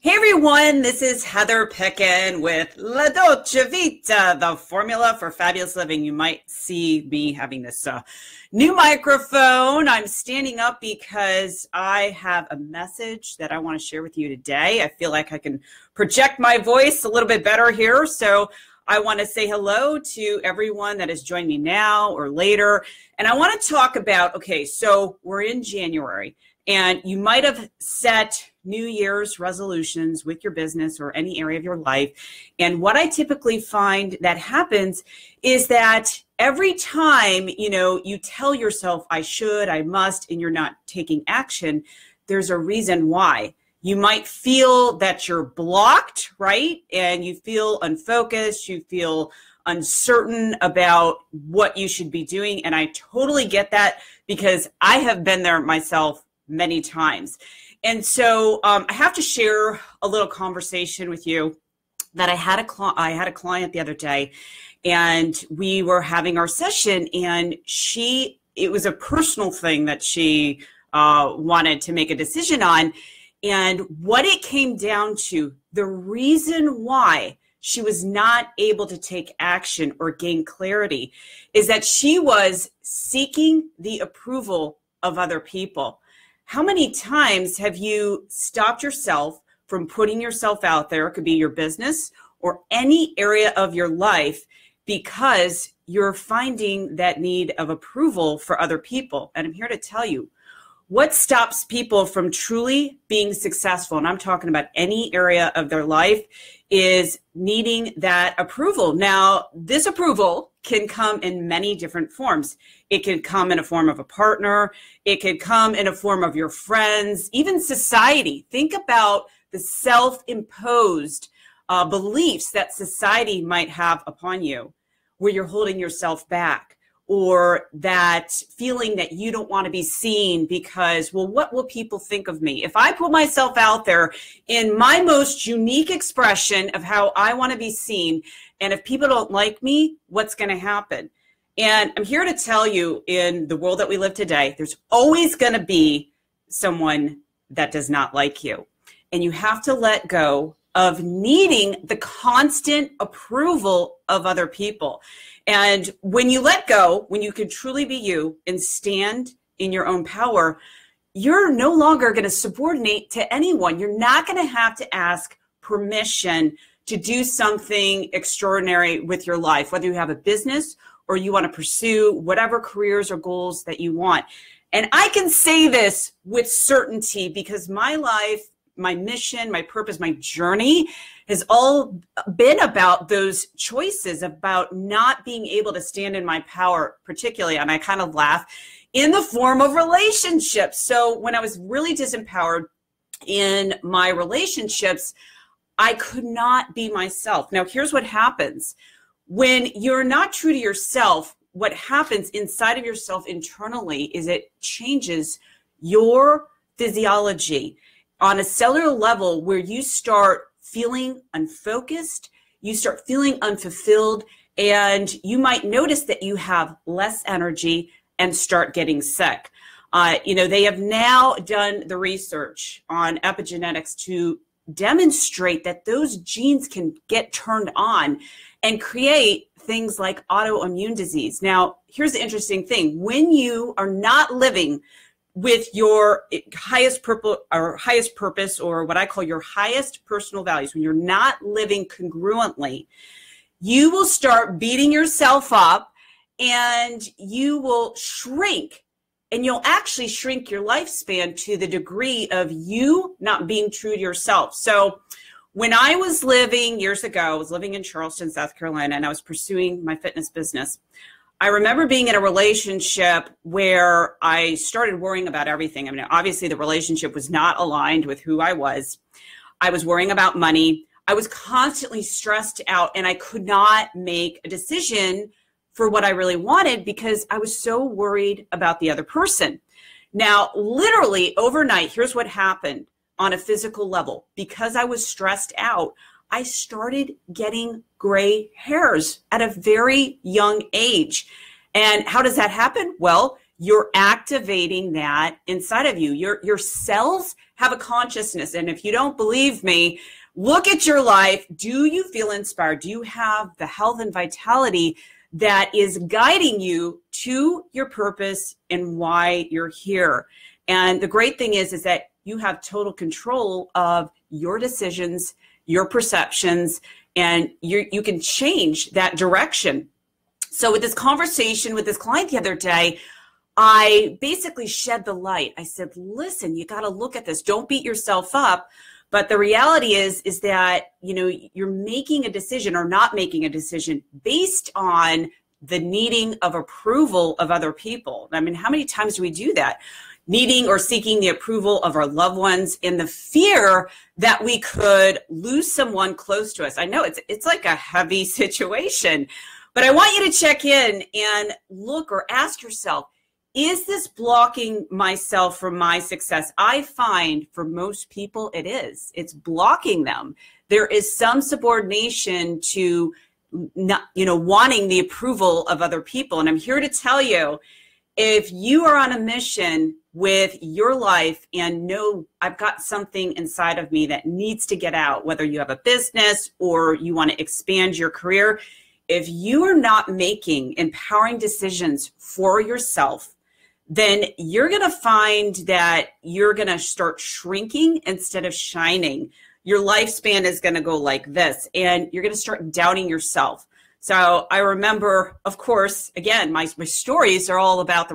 Hey everyone, this is Heather Picken with La Dolce Vita, the formula for fabulous living. You might see me having this new microphone. I'm standing up because I have a message that I want to share with you today. I feel like I can project my voice a little bit better here. So I want to say hello to everyone that has joined me now or later. And I want to talk about, okay, so we're in January. And you might have set New Year's resolutions with your business or any area of your life. And what I typically find that happens is that every time, you know, you tell yourself, I should, I must, and you're not taking action, there's a reason why. You might feel that you're blocked, right? And you feel unfocused, you feel uncertain about what you should be doing. And I totally get that because I have been there myself many times. And so I have to share a little conversation with you that I had a client the other day, and we were having our session, and it was a personal thing that she wanted to make a decision on. And what it came down to, the reason why she was not able to take action or gain clarity is that she was seeking the approval of other people. How many times have you stopped yourself from putting yourself out there? It could be your business or any area of your life because you're finding that need of approval for other people. And I'm here to tell you what stops people from truly being successful, and I'm talking about any area of their life, is needing that approval. Now, this approval can come in many different forms. It can come in a form of a partner. It could come in a form of your friends, even society. Think about the self-imposed beliefs that society might have upon you, where you're holding yourself back, or that feeling that you don't want to be seen because, well, what will people think of me? If I put myself out there in my most unique expression of how I want to be seen, and if people don't like me, what's going to happen? And I'm here to tell you, in the world that we live today, there's always going to be someone that does not like you. And you have to let go of needing the constant approval of other people. And when you let go, when you can truly be you and stand in your own power, you're no longer going to subordinate to anyone. You're not going to have to ask permission to do something extraordinary with your life, whether you have a business or you want to pursue whatever careers or goals that you want. And I can say this with certainty because my life, my mission, my purpose, my journey has all been about those choices, about not being able to stand in my power, particularly, and I kind of laugh, in the form of relationships. So when I was really disempowered in my relationships, I could not be myself. Now, here's what happens. When you're not true to yourself, what happens inside of yourself internally is it changes your physiology on a cellular level, where you start feeling unfocused, you start feeling unfulfilled, and you might notice that you have less energy and start getting sick. You know, they have now done the research on epigenetics to demonstrate that those genes can get turned on and create things like autoimmune disease. Now, here's the interesting thing. When you are not living with your highest purpose, or what I call your highest personal values, when you're not living congruently, you will start beating yourself up and you will shrink, and you'll actually shrink your lifespan to the degree of you not being true to yourself. So when I was living years ago, I was living in Charleston, South Carolina, and I was pursuing my fitness business. I remember being in a relationship where I started worrying about everything. I mean, obviously the relationship was not aligned with who I was. I was worrying about money. I was constantly stressed out, and I could not make a decision for what I really wanted because I was so worried about the other person. Now, literally overnight, here's what happened on a physical level. Because I was stressed out, I started getting gray hairs at a very young age. And how does that happen? Well, you're activating that inside of you. Your cells have a consciousness. And if you don't believe me, look at your life. Do you feel inspired? Do you have the health and vitality that is guiding you to your purpose and why you're here? And the great thing is that you have total control of your decisions, your perceptions, and you can change that direction. So with this conversation with this client the other day, I basically shed the light. I said, listen, you got to look at this. Don't beat yourself up. But the reality is that, you know, you're making a decision or not making a decision based on the needing of approval of other people. I mean, how many times do we do that? Needing or seeking the approval of our loved ones in the fear that we could lose someone close to us. I know it's like a heavy situation, but I want you to check in and look or ask yourself, is this blocking myself from my success? I find for most people it is. It's blocking them. There is some subordination to not, you know, wanting the approval of other people. And I'm here to tell you, if you are on a mission with your life and know I've got something inside of me that needs to get out, whether you have a business or you want to expand your career, if you are not making empowering decisions for yourself, then you're going to find that you're going to start shrinking instead of shining. Your lifespan is going to go like this, and you're going to start doubting yourself. So I remember, of course, again, my stories are all about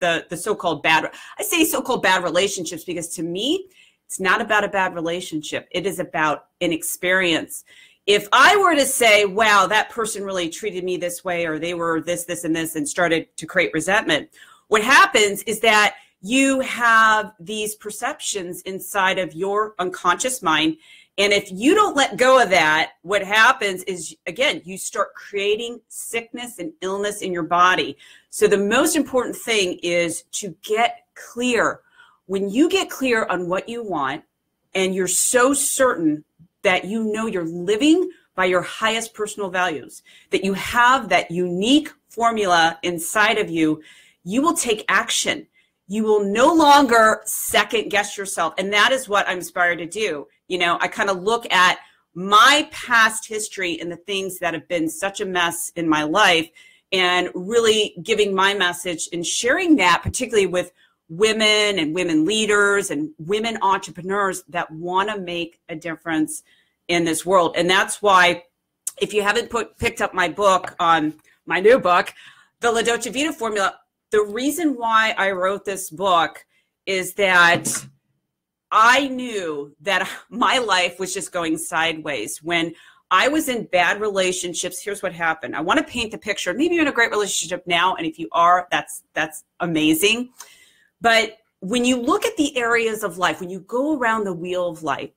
the so-called bad, I say so-called bad relationships, because to me, it's not about a bad relationship. It is about an experience. If I were to say, wow, that person really treated me this way, or they were this, this, and this, and started to create resentment, what happens is that you have these perceptions inside of your unconscious mind. And if you don't let go of that, what happens is, again, you start creating sickness and illness in your body. So the most important thing is to get clear. When you get clear on what you want, and you're so certain that you know you're living by your highest personal values, that you have that unique formula inside of you, you will take action. You will no longer second guess yourself. And that is what I'm inspired to do. You know, I kind of look at my past history and the things that have been such a mess in my life, and really giving my message and sharing that, particularly with women and women leaders and women entrepreneurs that want to make a difference in this world. And that's why, if you haven't picked up my book, my new book, The La Dolce Vita Formula, the reason why I wrote this book is that I knew that my life was just going sideways. When I was in bad relationships, here's what happened. I want to paint the picture. Maybe you're in a great relationship now, and if you are, that's amazing. But when you look at the areas of life, when you go around the wheel of life,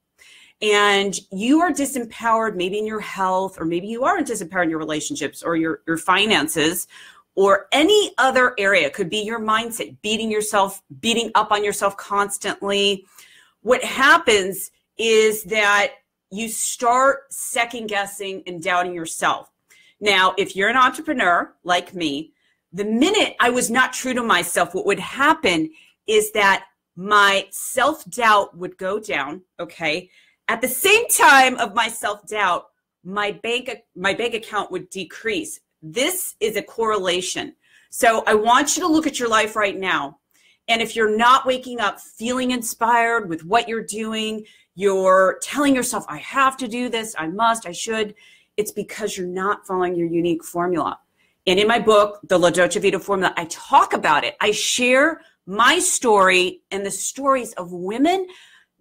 and you are disempowered, maybe in your health, or maybe you are disempowered in your relationships or your finances, or any other area, could be your mindset, beating up on yourself constantly. What happens is that you start second guessing and doubting yourself. Now, if you're an entrepreneur like me, the minute I was not true to myself, what would happen is that my self-doubt would go down, okay? At the same time of my self-doubt, my bank account would decrease. This is a correlation. So I want you to look at your life right now. And if you're not waking up feeling inspired with what you're doing, you're telling yourself, I have to do this, I must, I should, it's because you're not following your unique formula. And in my book, The La Dolce Vita Formula, I talk about it. I share my story and the stories of women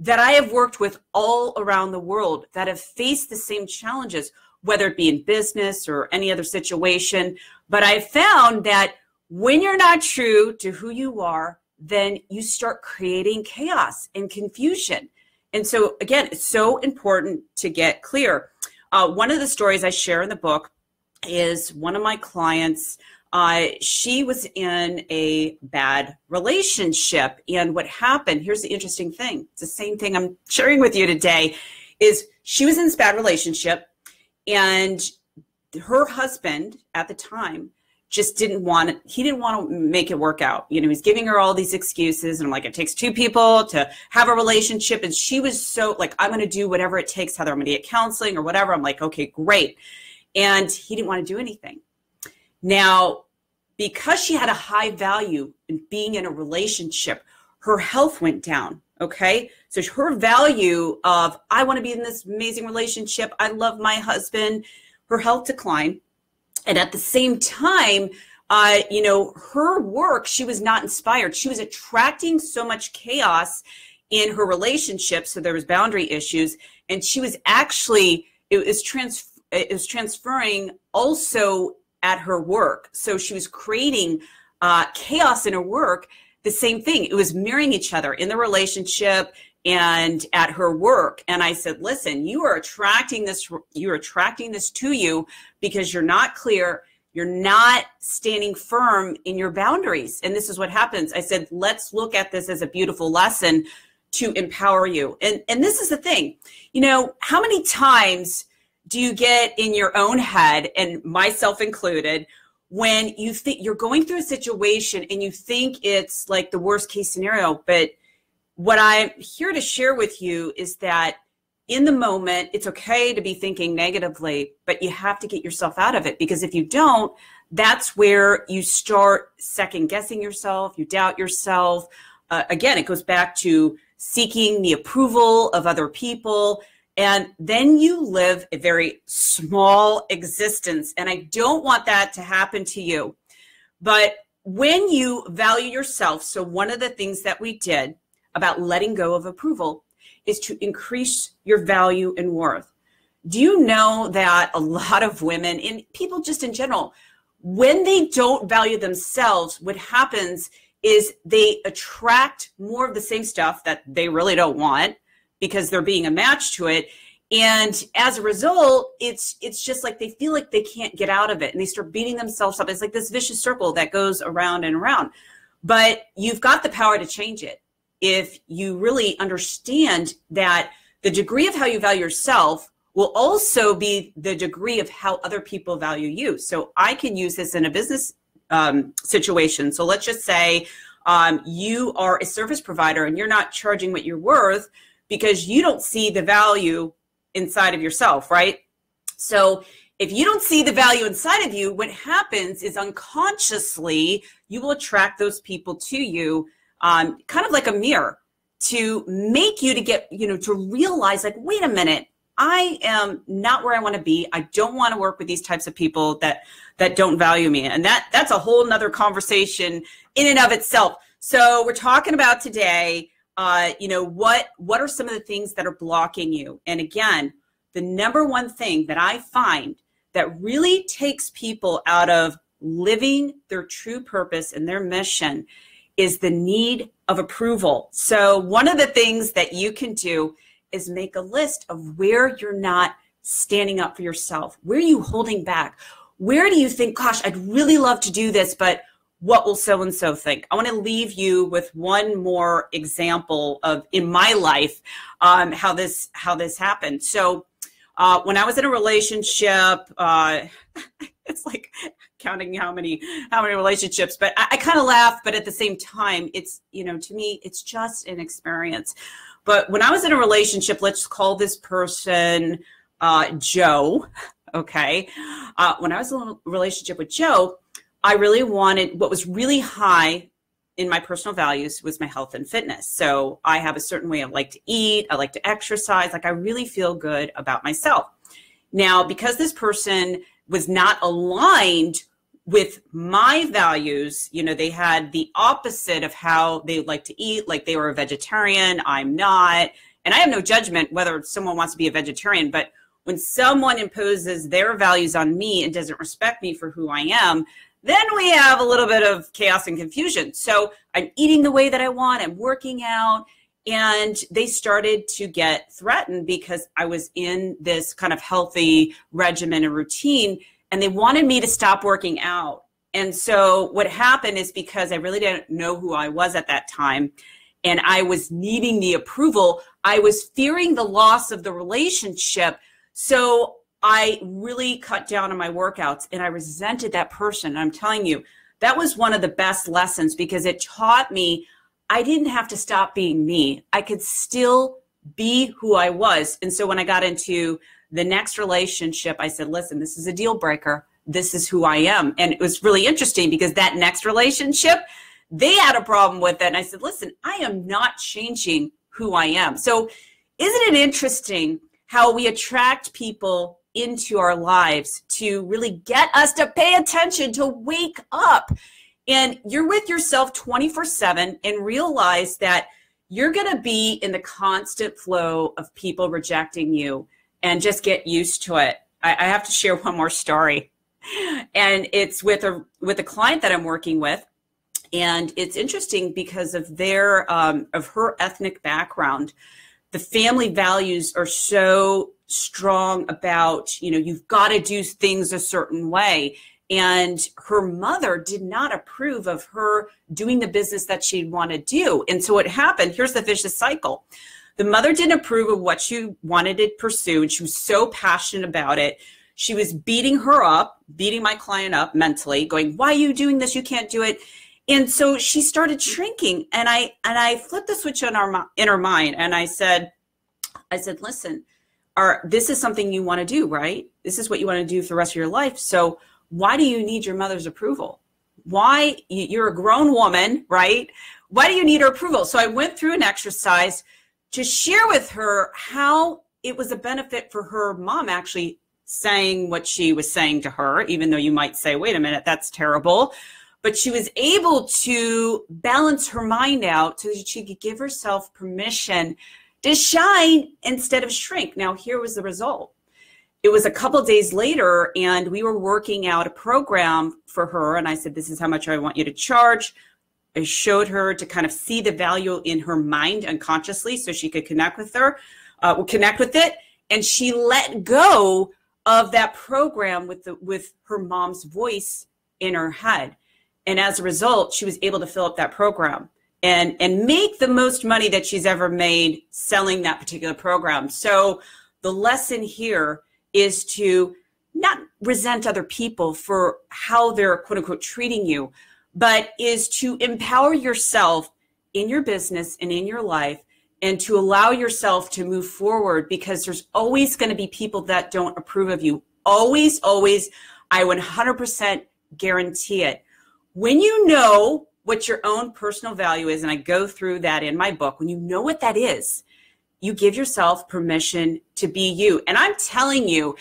that I have worked with all around the world that have faced the same challenges, whether it be in business or any other situation. But I found that when you're not true to who you are, then you start creating chaos and confusion. And so, again, it's so important to get clear. One of the stories I share in the book is one of my clients. She was in a bad relationship. And what happened, here's the interesting thing, it's the same thing I'm sharing with you today, is she was in this bad relationship. And her husband at the time just didn't want it. He didn't want to make it work out. You know, he's giving her all these excuses. And I'm like, it takes two people to have a relationship. And she was so like, I'm going to do whatever it takes, Heather. I'm going to get counseling or whatever. I'm like, okay, great. And he didn't want to do anything. Now, because she had a high value in being in a relationship, her health went down. Okay. So her value of, I want to be in this amazing relationship. I love my husband. Her health declined. And at the same time, you know, her work, she was not inspired. She was attracting so much chaos in her relationship. So there was boundary issues. And she was actually, it was transferring also at her work. So she was creating chaos in her work. The same thing. It was mirroring each other in the relationship and at her work. And I said, listen, you are attracting this to you because you're not clear. You're not standing firm in your boundaries. And this is what happens. I said, let's look at this as a beautiful lesson to empower you. And this is the thing, you know, how many times do you get in your own head, and myself included, when you think you're going through a situation and you think it's like the worst case scenario? But what I'm here to share with you is that in the moment, it's okay to be thinking negatively, but you have to get yourself out of it, because if you don't, that's where you start second guessing yourself, you doubt yourself. Again, it goes back to seeking the approval of other people. And then you live a very small existence. And I don't want that to happen to you. But when you value yourself, so one of the things that we did about letting go of approval is to increase your value and worth. Do you know that a lot of women and people just in general, when they don't value themselves, what happens is they attract more of the same stuff that they really don't want, because they're being a match to it. And as a result, it's just like they feel like they can't get out of it, and they start beating themselves up. It's like this vicious circle that goes around and around. But you've got the power to change it if you really understand that the degree of how you value yourself will also be the degree of how other people value you. So I can use this in a business situation. So let's just say you are a service provider and you're not charging what you're worth, because you don't see the value inside of yourself, right? So if you don't see the value inside of you, what happens is unconsciously, you will attract those people to you, kind of like a mirror, to make you to get, you know, to realize like, wait a minute, I am not where I want to be. I don't want to work with these types of people that don't value me. And that's a whole nother conversation in and of itself. So we're talking about today, you know, what are some of the things that are blocking you? And again, the number one thing that I find that really takes people out of living their true purpose and their mission is the need of approval. So one of the things that you can do is make a list of where you're not standing up for yourself. Where are you holding back? Where do you think, gosh, I'd really love to do this, but what will so-and-so think? I want to leave you with one more example of, in my life, how this happened. So when I was in a relationship, it's like counting how many relationships, but I kind of laugh, but at the same time, it's, you know, to me, it's just an experience. But when I was in a relationship, let's call this person Joe, okay? When I was in a relationship with Joe, I really wanted, what was really high in my personal values was my health and fitness. So I have a certain way I like to eat, I like to exercise, like I really feel good about myself. Now, because this person was not aligned with my values, you know, they had the opposite of how they like to eat, like they were a vegetarian, I'm not. And I have no judgment whether someone wants to be a vegetarian, but when someone imposes their values on me and doesn't respect me for who I am, then we have a little bit of chaos and confusion. So I'm eating the way that I want, I'm working out, and they started to get threatened because I was in this kind of healthy regimen and routine, and they wanted me to stop working out. And so what happened is, because I really didn't know who I was at that time, and I was needing the approval, I was fearing the loss of the relationship. So I really cut down on my workouts and I resented that person. And I'm telling you, that was one of the best lessons because it taught me I didn't have to stop being me. I could still be who I was. And so when I got into the next relationship, I said, listen, this is a deal breaker. This is who I am. And it was really interesting because that next relationship, they had a problem with it. And I said, listen, I am not changing who I am. So isn't it interesting how we attract people into our lives to really get us to pay attention, to wake up? And you're with yourself 24/7 and realize that you're going to be in the constant flow of people rejecting you and just get used to it. I have to share one more story. And it's with a client that I'm working with. And it's interesting because of their, of her ethnic background, the family values are so strong about, you know, you've got to do things a certain way. And her mother did not approve of her doing the business that she'd want to do. And so what happened, here's the vicious cycle. The mother didn't approve of what she wanted to pursue, and she was so passionate about it. She was beating her up, beating my client up mentally, going, why are you doing this? You can't do it. And so she started shrinking, and I flipped the switch in her mind, and I said, listen, this is something you want to do, right? This is what you want to do for the rest of your life. So why do you need your mother's approval? Why? You're a grown woman, right? Why do you need her approval? So I went through an exercise to share with her how it was a benefit for her mom actually saying what she was saying to her, even though you might say, wait a minute, that's terrible. But she was able to balance her mind out so that she could give herself permission to shine instead of shrink. Now, here was the result. It was a couple of days later, and we were working out a program for her. And I said, this is how much I want you to charge. I showed her to kind of see the value in her mind unconsciously so she could connect with it. And she let go of that program with her mom's voice in her head. And as a result, she was able to fill up that program and make the most money that she's ever made selling that particular program. So the lesson here is to not resent other people for how they're quote unquote treating you, but is to empower yourself in your business and in your life and to allow yourself to move forward because there's always going to be people that don't approve of you. Always, always, I 100% guarantee it. When you know what your own personal value is, and I go through that in my book, when you know what that is, you give yourself permission to be you. And I'm telling you,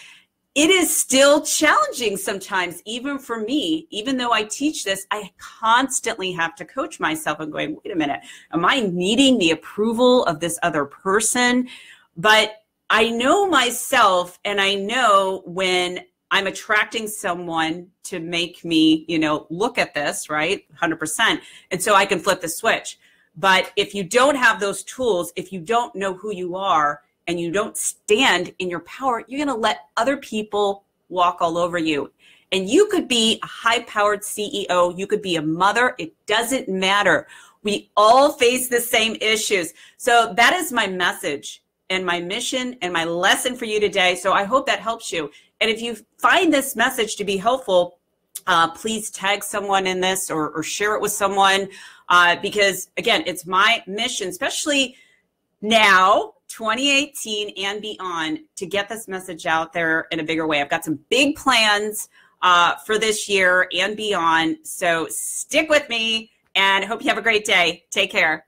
it is still challenging sometimes, even for me, even though I teach this, I constantly have to coach myself. I'm going, wait a minute, am I needing the approval of this other person? But I know myself, and I know when I'm attracting someone to make me, you know, look at this, right? 100%. And so I can flip the switch. But if you don't have those tools, if you don't know who you are and you don't stand in your power, you're going to let other people walk all over you. And you could be a high-powered CEO. You could be a mother. It doesn't matter. We all face the same issues. So that is my message and my mission and my lesson for you today. So I hope that helps you. And if you find this message to be helpful, please tag someone in this or share it with someone because, again, it's my mission, especially now, 2018 and beyond, to get this message out there in a bigger way. I've got some big plans for this year and beyond, so stick with me, and I hope you have a great day. Take care.